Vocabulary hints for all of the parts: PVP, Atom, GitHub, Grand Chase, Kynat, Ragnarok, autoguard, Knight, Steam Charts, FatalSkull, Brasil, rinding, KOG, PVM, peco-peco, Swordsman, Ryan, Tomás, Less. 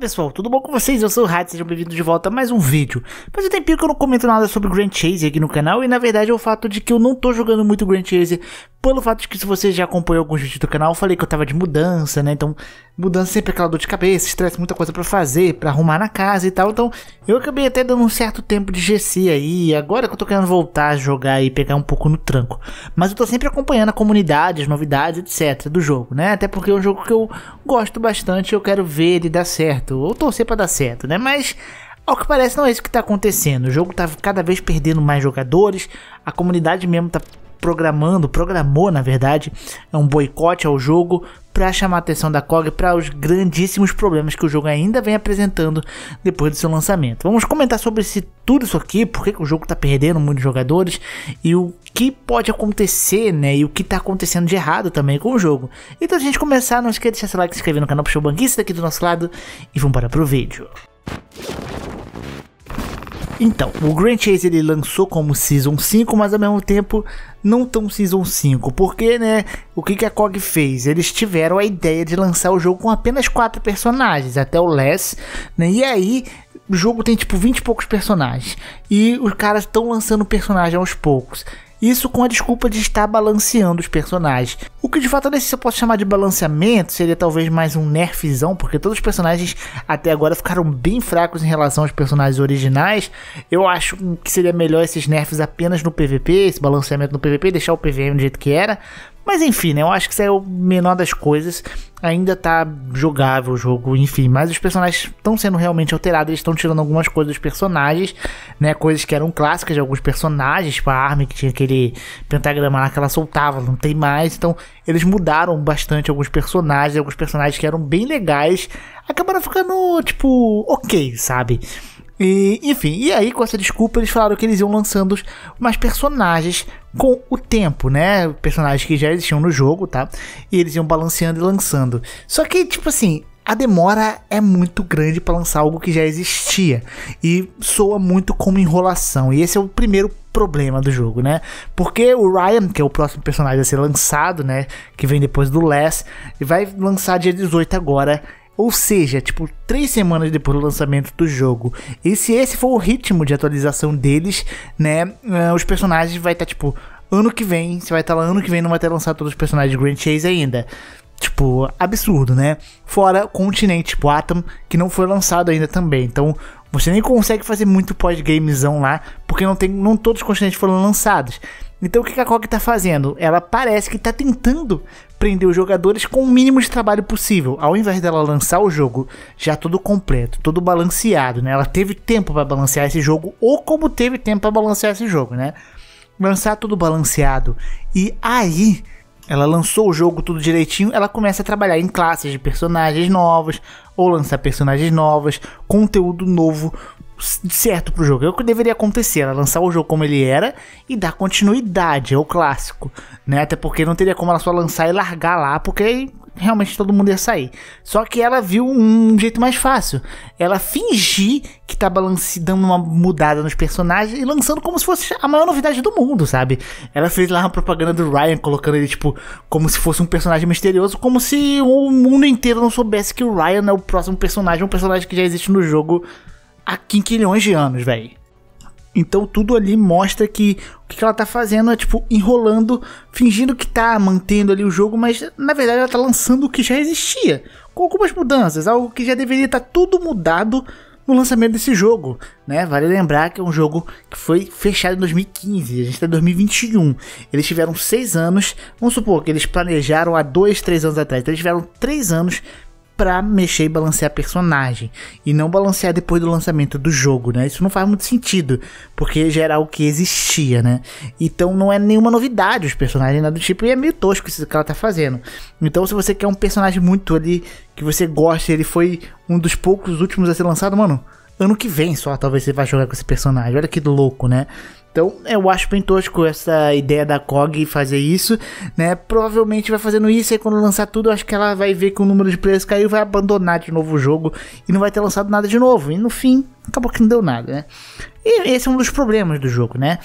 pessoal, tudo bom com vocês? Eu sou o Ryan, sejam bem-vindos de volta a mais um vídeo. Faz um tempinho que eu não comento nada sobre Grand Chase aqui no canal, e na verdade é o fato de que eu não tô jogando muito Grand Chase, pelo fato de que, se você já acompanhou alguns vídeos do canal, eu falei que eu tava de mudança, né? Então, mudança sempre é aquela dor de cabeça, estresse, muita coisa pra fazer, pra arrumar na casa e tal. Então, eu acabei até dando um certo tempo de GC aí, agora que eu tô querendo voltar a jogar e pegar um pouco no tranco. Mas eu tô sempre acompanhando a comunidade, as novidades, etc, do jogo, né? Até porque é um jogo que eu gosto bastante, eu quero ver ele dar certo, ou torcer pra dar certo, né? Mas, ao que parece, não é isso que tá acontecendo. O jogo tá cada vez perdendo mais jogadores, a comunidade mesmo tá programou, na verdade, é um boicote ao jogo para chamar a atenção da KOG para os grandíssimos problemas que o jogo ainda vem apresentando depois do seu lançamento. Vamos comentar sobre tudo isso aqui, por que o jogo está perdendo muitos jogadores e o que pode acontecer, né? E o que está acontecendo de errado também com o jogo. Então, a gente começar, não esqueça de deixar seu like, se inscrever no canal, puxar o banquinho daqui do nosso lado e vamos para o vídeo. Então, o Grand Chase ele lançou como Season 5, mas ao mesmo tempo não tão Season 5, porque, né, o que a KOG fez? Eles tiveram a ideia de lançar o jogo com apenas 4 personagens, até o Less, né, e aí o jogo tem tipo 20 e poucos personagens, e os caras estão lançando personagem aos poucos. Isso com a desculpa de estar balanceando os personagens. O que de fato eu posso chamar de balanceamento seria talvez mais um nerfzão, porque todos os personagens até agora ficaram bem fracos em relação aos personagens originais. Eu acho que seria melhor esses nerfs apenas no PVP, esse balanceamento no PVP, deixar o PVM do jeito que era. Mas enfim, né, eu acho que isso é o menor das coisas, ainda tá jogável o jogo, enfim, mas os personagens estão sendo realmente alterados, eles estão tirando algumas coisas dos personagens, né, coisas que eram clássicas de alguns personagens, tipo a arma que tinha aquele pentagrama lá que ela soltava, não tem mais, então eles mudaram bastante alguns personagens que eram bem legais, acabaram ficando, tipo, ok, sabe? E, enfim, e aí com essa desculpa eles falaram que eles iam lançando mais personagens com o tempo, né? Personagens que já existiam no jogo, tá? E eles iam balanceando e lançando. Só que, tipo assim, a demora é muito grande para lançar algo que já existia. E soa muito como enrolação. E esse é o primeiro problema do jogo, né? Porque o Ryan, que é o próximo personagem a ser lançado, né? Que vem depois do Less, vai lançar dia 18 agora. Ou seja, tipo, 3 semanas depois do lançamento do jogo. E se esse for o ritmo de atualização deles, né, os personagens vai estar, tipo, ano que vem, você vai estar lá ano que vem, não vai ter lançado todos os personagens de Grand Chase ainda. Tipo, absurdo, né? Fora o continente, tipo, Atom, que não foi lançado ainda também. Então, você nem consegue fazer muito pós-gamezão lá, porque não todos os continentes foram lançados. Então, o que a KOG tá fazendo? Ela parece que tá tentando prender os jogadores com o mínimo de trabalho possível, ao invés dela lançar o jogo já todo completo, todo balanceado, né? Ela teve tempo para balancear esse jogo, ou como teve tempo para balancear esse jogo, né? Lançar tudo balanceado. E aí, ela lançou o jogo tudo direitinho, ela começa a trabalhar em classes de personagens novos, ou lançar personagens novas, conteúdo novo, certo pro jogo. É o que deveria acontecer, ela lançar o jogo como ele era e dar continuidade ao clássico, né? Até porque não teria como ela só lançar e largar lá, porque realmente todo mundo ia sair. Só que ela viu um jeito mais fácil, ela fingir que tá dando uma mudada nos personagens e lançando como se fosse a maior novidade do mundo, sabe? Ela fez lá uma propaganda do Ryan, colocando ele, tipo, como se fosse um personagem misterioso, como se o mundo inteiro não soubesse que o Ryan é o próximo personagem, um personagem que já existe no jogo há quinquilhões de anos, velho. Então tudo ali mostra que o que ela tá fazendo é, tipo, enrolando, fingindo que tá mantendo ali o jogo, mas na verdade ela tá lançando o que já existia, com algumas mudanças, algo que já deveria estar tudo mudado no lançamento desse jogo, né? Vale lembrar que é um jogo que foi fechado em 2015, a gente tá em 2021, eles tiveram 6 anos, vamos supor que eles planejaram há 2, 3 anos atrás, então eles tiveram 3 anos pra mexer e balancear personagem, e não balancear depois do lançamento do jogo, né? Isso não faz muito sentido, porque já era o que existia, né? Então não é nenhuma novidade os personagens, nada do tipo, e é meio tosco isso que ela tá fazendo. Então, se você quer um personagem muito ali, que você gosta, ele foi um dos poucos últimos a ser lançado, mano, ano que vem só talvez você vá jogar com esse personagem, olha que louco, né? Então eu acho bem tosco essa ideia da KOG fazer isso, né? Provavelmente vai fazendo isso, aí quando lançar tudo, eu acho que ela vai ver que o número de players caiu, vai abandonar de novo o jogo e não vai ter lançado nada de novo, e no fim, acabou que não deu nada, né? E esse é um dos problemas do jogo, né?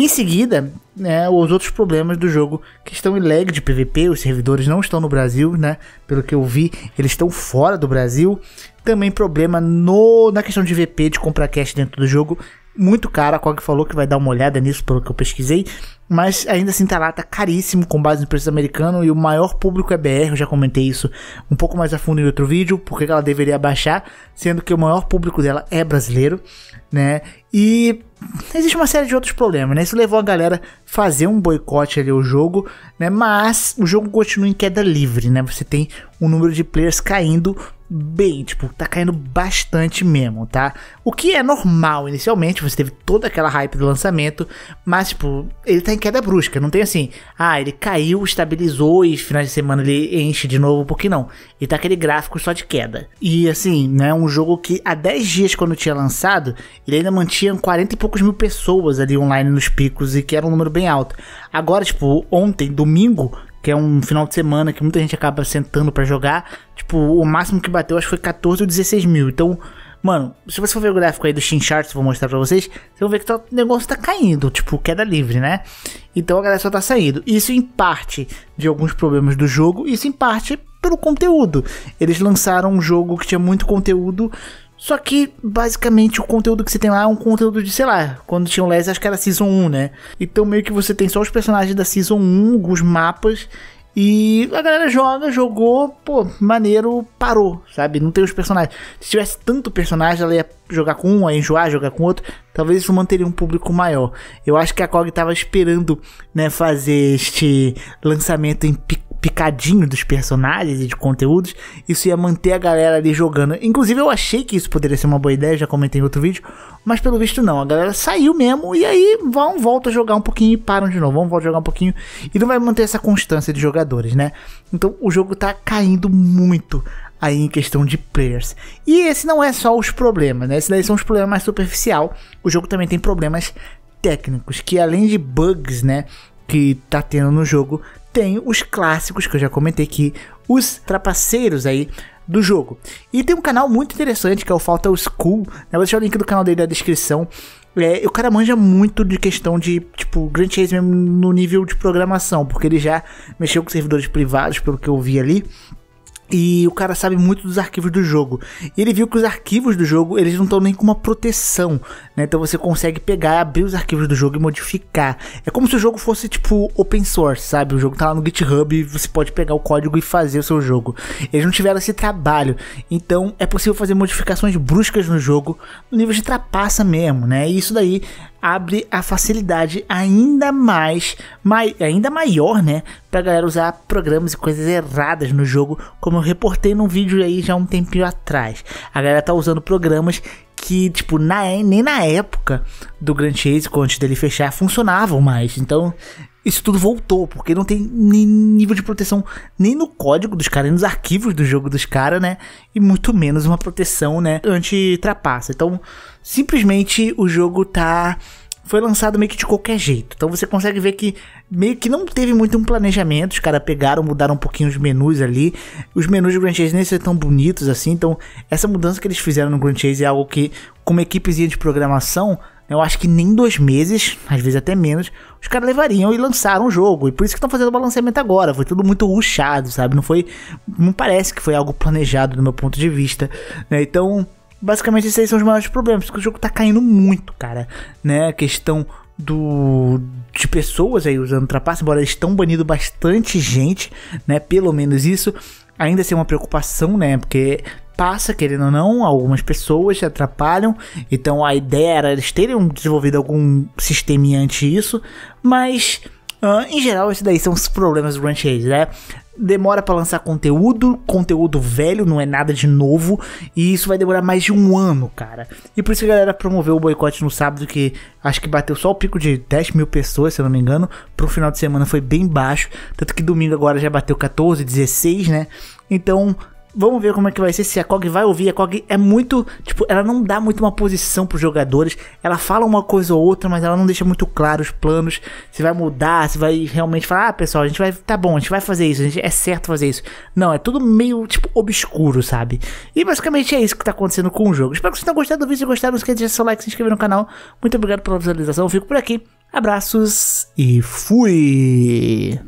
E em seguida, né, os outros problemas do jogo que estão em lag de PVP, os servidores não estão no Brasil, né? Pelo que eu vi, eles estão fora do Brasil. Também problema na questão de VP, de comprar cash dentro do jogo, muito caro. A KOG falou que vai dar uma olhada nisso, pelo que eu pesquisei, mas ainda assim tá lá, tá caríssimo com base no preço americano, e o maior público é BR. Eu já comentei isso um pouco mais a fundo em outro vídeo, porque ela deveria baixar, sendo que o maior público dela é brasileiro, né? E existe uma série de outros problemas, né? Isso levou a galera a fazer um boicote ali ao jogo, né? Mas o jogo continua em queda livre, né? Você tem um número de players caindo bem, tipo, tá caindo bastante mesmo, tá? O que é normal inicialmente, você teve toda aquela hype do lançamento, mas, tipo, ele tá em queda brusca, não tem assim, ah, ele caiu, estabilizou e final de semana ele enche de novo, porque não. Ele tá aquele gráfico só de queda. E, assim, né, um jogo que há 10 dias quando tinha lançado, ele ainda mantinha 40 e poucos mil pessoas ali online nos picos, e que era um número bem alto. Agora, tipo, ontem, domingo, que é um final de semana que muita gente acaba sentando pra jogar, tipo, o máximo que bateu acho que foi 14 ou 16 mil. Então, mano, se você for ver o gráfico aí do Steam Charts, vou mostrar pra vocês, vocês vão ver que o negócio tá caindo, tipo, queda livre, né? Então a galera só tá saindo. Isso em parte de alguns problemas do jogo, isso em parte pelo conteúdo. Eles lançaram um jogo que tinha muito conteúdo, só que, basicamente, o conteúdo que você tem lá é um conteúdo de, sei lá, quando tinha o Less, acho que era Season 1, né? Então, meio que você tem só os personagens da Season 1, alguns mapas, e a galera jogou, pô, maneiro, parou, sabe? Não tem os personagens. Se tivesse tanto personagem, ela ia jogar com um, ia enjoar, jogar com outro. Talvez isso manteria um público maior. Eu acho que a KOG tava esperando, né, fazer este lançamento em picadinho dos personagens e de conteúdos, isso ia manter a galera ali jogando. Inclusive eu achei que isso poderia ser uma boa ideia, já comentei em outro vídeo, mas pelo visto não, a galera saiu mesmo, e aí vão, volta a jogar um pouquinho e param de novo, vão, volta a jogar um pouquinho, e não vai manter essa constância de jogadores, né? Então o jogo tá caindo muito aí em questão de players. E esse não é só os problemas, né? Esses daí são os problemas mais superficial. O jogo também tem problemas técnicos, que além de bugs, né, que tá tendo no jogo, tem os clássicos que eu já comentei aqui, os trapaceiros aí do jogo. E tem um canal muito interessante que é o FatalSkull, né? Vou deixar o link do canal dele na descrição. O cara manja muito de questão de, tipo, Grand Chase mesmo no nível de programação, porque ele já mexeu com servidores privados, pelo que eu vi ali. E o cara sabe muito dos arquivos do jogo. E ele viu que os arquivos do jogo, eles não estão nem com uma proteção, né? Então você consegue pegar, abrir os arquivos do jogo e modificar. É como se o jogo fosse, tipo, open source, sabe? O jogo tá lá no GitHub e você pode pegar o código e fazer o seu jogo. Eles não tiveram esse trabalho. Então é possível fazer modificações bruscas no jogo, no nível de trapaça mesmo, né? E isso daí abre a facilidade ainda mais, ainda maior, né, pra galera usar programas e coisas erradas no jogo, como eu reportei num vídeo aí já há um tempinho atrás. A galera tá usando programas que, tipo, nem na época do Grand Chase, antes dele fechar, funcionavam mais. Então isso tudo voltou, porque não tem nem nível de proteção nem no código dos caras, nem nos arquivos do jogo dos caras, né? E muito menos uma proteção, né, anti-trapaça. Então, simplesmente o jogo foi lançado meio que de qualquer jeito. Então você consegue ver que meio que não teve muito um planejamento. Os caras pegaram, mudaram um pouquinho os menus ali. Os menus do Grand Chase nem são tão bonitos assim. Então essa mudança que eles fizeram no Grand Chase é algo que, com uma equipezinha de programação, eu acho que nem 2 meses, às vezes até menos, os caras levariam e lançaram o jogo. E por isso que estão fazendo o balanceamento agora. Foi tudo muito rushado, sabe? Não parece que foi algo planejado do meu ponto de vista, né? Então, basicamente, esses aí são os maiores problemas, porque o jogo tá caindo muito, cara, né? A questão de pessoas aí usando trapaça, embora eles estão banindo bastante gente, né? Pelo menos isso ainda assim é uma preocupação, né? Porque passa, querendo ou não, algumas pessoas se atrapalham. Então a ideia era eles terem desenvolvido algum sisteminha anti isso, mas em geral esses daí são os problemas do Grand Chase, né? Demora para lançar conteúdo velho, não é nada de novo, e isso vai demorar mais de 1 ano, cara. E por isso que a galera promoveu o boicote no sábado, que acho que bateu só o pico de 10 mil pessoas, se eu não me engano. Pro final de semana foi bem baixo, tanto que domingo agora já bateu 14, 16, né? Então vamos ver como é que vai ser, se a KOG vai ouvir. A KOG é muito, tipo, ela não dá muito uma posição para os jogadores. Ela fala uma coisa ou outra, mas ela não deixa muito claro os planos. Se vai mudar, se vai realmente falar, ah, pessoal, a gente vai, tá bom, a gente vai fazer isso, a gente, é certo fazer isso. Não, é tudo meio, tipo, obscuro, sabe? E basicamente é isso que tá acontecendo com o jogo. Espero que vocês tenham gostado do vídeo. Se gostaram, não esqueça de deixar seu like, se inscrever no canal. Muito obrigado pela visualização, eu fico por aqui. Abraços e fui!